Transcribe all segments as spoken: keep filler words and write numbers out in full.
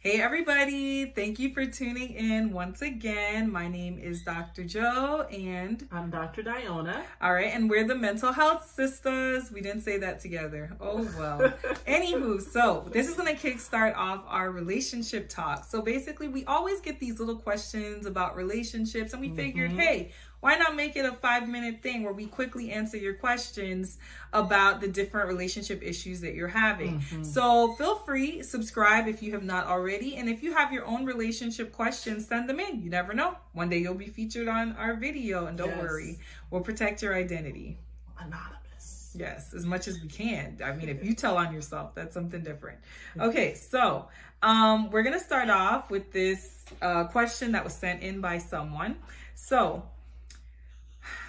Hey everybody, thank you for tuning in once again. My name is Doctor Joe and I'm Doctor Diona. All right, and we're the Mental Health Sistas. We didn't say that together. Oh well. Anywho, so this is going to kickstart off our relationship talk. So basically, we always get these little questions about relationships and we mm-hmm. figured, hey, why not make it a five minute thing where we quickly answer your questions about the different relationship issues that you're having. Mm-hmm. So feel free, subscribe if you have not already. And if you have your own relationship questions, send them in. You never know. One day you'll be featured on our video. And don't yes. worry, we'll protect your identity. Anonymous. Yes, as much as we can. I mean, if you tell on yourself, that's something different. Okay, so um, we're going to start off with this uh, question that was sent in by someone. So,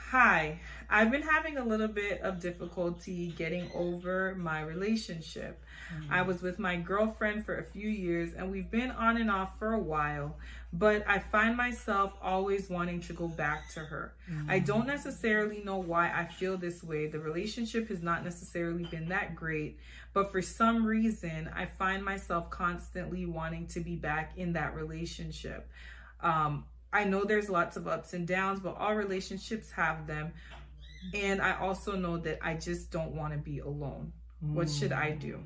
hi, I've been having a little bit of difficulty getting over my relationship. Mm-hmm. I was with my girlfriend for a few years and we've been on and off for a while, but I find myself always wanting to go back to her. Mm-hmm. I don't necessarily know why I feel this way. The relationship has not necessarily been that great, but for some reason, I find myself constantly wanting to be back in that relationship. Um, I know there's lots of ups and downs, but all relationships have them. And I also know that I just don't want to be alone. Mm. What should I do?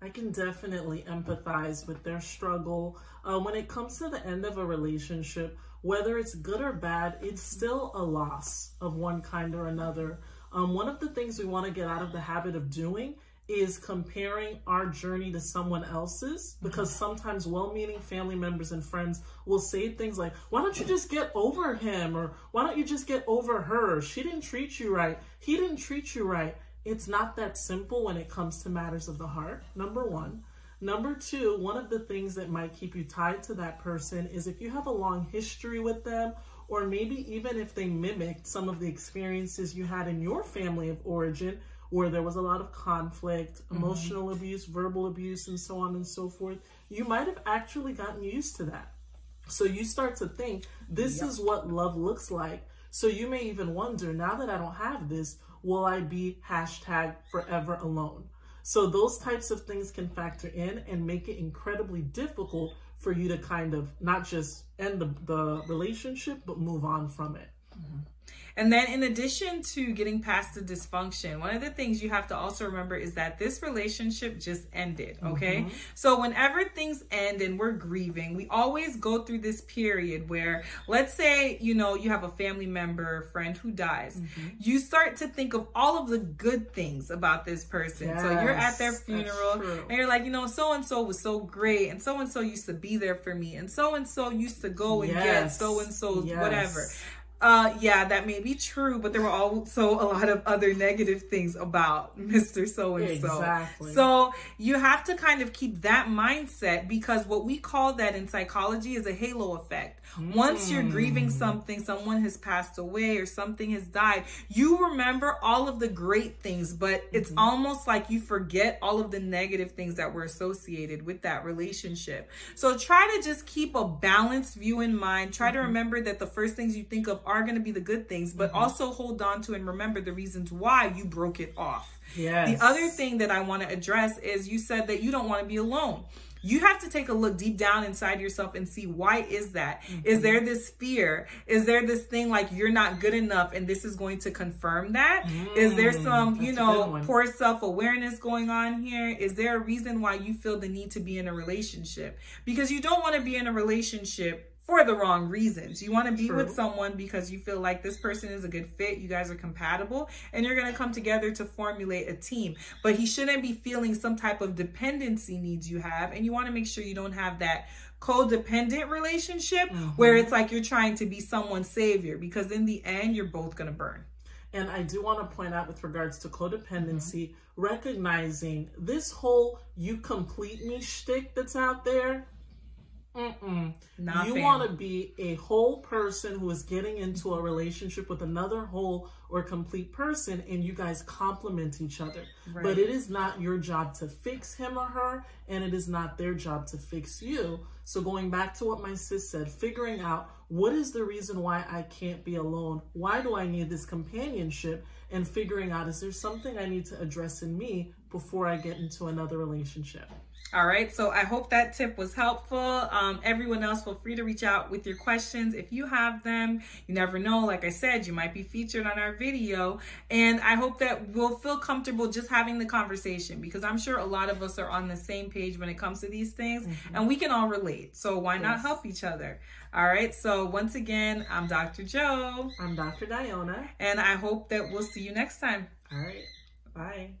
I can definitely empathize with their struggle. Uh, when it comes to the end of a relationship, whether it's good or bad, it's still a loss of one kind or another. Um, one of the things we want to get out of the habit of doing is comparing our journey to someone else's, because sometimes well-meaning family members and friends will say things like, why don't you just get over him? Or why don't you just get over her? She didn't treat you right. He didn't treat you right. It's not that simple when it comes to matters of the heart, number one. Number two, one of the things that might keep you tied to that person is if you have a long history with them, or maybe even if they mimicked some of the experiences you had in your family of origin, where there was a lot of conflict, emotional mm-hmm. abuse, verbal abuse, and so on and so forth, you might have actually gotten used to that. So you start to think, this yep. is what love looks like. So you may even wonder, now that I don't have this, will I be hashtag forever alone? So those types of things can factor in and make it incredibly difficult for you to kind of not just end the, the relationship, but move on from it. Mm-hmm. And then in addition to getting past the dysfunction, one of the things you have to also remember is that this relationship just ended, okay? Mm-hmm. So whenever things end and we're grieving, we always go through this period where, let's say, you know, you have a family member, friend who dies. Mm-hmm. You start to think of all of the good things about this person. Yes, so you're at their funeral and you're like, you know, so-and-so was so great and so-and-so used to be there for me and so-and-so used to go and yes. get so-and-so's yes. whatever. Uh, yeah, that may be true, but there were also a lot of other negative things about Mister So-and-so. Exactly. So you have to kind of keep that mindset, because what we call that in psychology is a halo effect. Mm. Once you're grieving something, someone has passed away or something has died, you remember all of the great things, but it's mm-hmm. almost like you forget all of the negative things that were associated with that relationship. So try to just keep a balanced view in mind. Try mm-hmm. to remember that the first things you think of are are going to be the good things, but mm-hmm. also hold on to and remember the reasons why you broke it off. Yes. The other thing that I want to address is you said that you don't want to be alone. You have to take a look deep down inside yourself and see, why is that? Mm-hmm. Is there this fear? Is there this thing like you're not good enough and this is going to confirm that? Mm, is there some, you know, poor self-awareness going on here? Is there a reason why you feel the need to be in a relationship? Because you don't want to be in a relationship for the wrong reasons. You want to be True. With someone because you feel like this person is a good fit, you guys are compatible, and you're going to come together to formulate a team. But he shouldn't be feeling some type of dependency needs you have, and you want to make sure you don't have that codependent relationship mm-hmm. where it's like you're trying to be someone's savior, because in the end, you're both going to burn. And I do want to point out with regards to codependency, mm-hmm. recognizing this whole you complete me shtick that's out there, Mm-mm. You want to be a whole person who is getting into a relationship with another whole or complete person, and you guys complement each other. Right. But it is not your job to fix him or her, and it is not their job to fix you. So going back to what my sis said, figuring out what is the reason why I can't be alone? Why do I need this companionship? And figuring out, is there something I need to address in me before I get into another relationship? All right, so I hope that tip was helpful. Um, everyone else, feel free to reach out with your questions if you have them. You never know, like I said, you might be featured on our video. And I hope that we'll feel comfortable just having the conversation, because I'm sure a lot of us are on the same page when it comes to these things, mm-hmm. and we can all relate. So why yes. not help each other? All right, so once again, I'm Doctor Joe. I'm Doctor Diona. And I hope that we'll see you next time. All right, bye.